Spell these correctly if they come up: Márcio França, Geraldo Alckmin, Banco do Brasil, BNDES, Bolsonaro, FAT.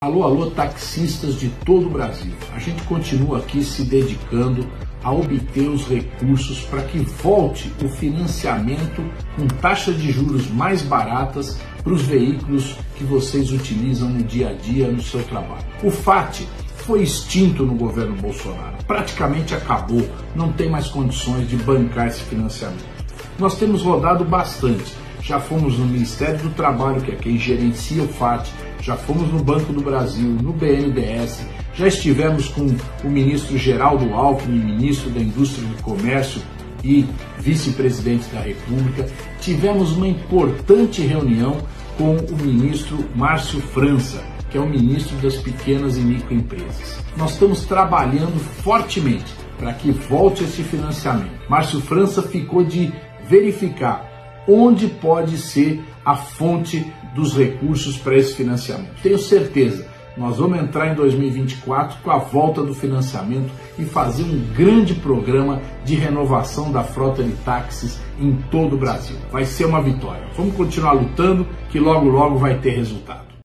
Alô, alô, taxistas de todo o Brasil. A gente continua aqui se dedicando a obter os recursos para que volte o financiamento com taxa de juros mais baratas para os veículos que vocês utilizam no dia a dia, no seu trabalho. O FAT foi extinto no governo Bolsonaro, praticamente acabou, não tem mais condições de bancar esse financiamento. Nós temos rodado bastante. Já fomos no Ministério do Trabalho, que é quem gerencia o FAT, já fomos no Banco do Brasil, no BNDES, já estivemos com o ministro Geraldo Alckmin, ministro da Indústria e do Comércio e vice-presidente da República. Tivemos uma importante reunião com o ministro Márcio França, que é o ministro das Pequenas e Microempresas. Nós estamos trabalhando fortemente para que volte esse financiamento. Márcio França ficou de verificar onde pode ser a fonte dos recursos para esse financiamento. Tenho certeza, nós vamos entrar em 2024 com a volta do financiamento e fazer um grande programa de renovação da frota de táxis em todo o Brasil. Vai ser uma vitória. Vamos continuar lutando, que logo, logo vai ter resultado.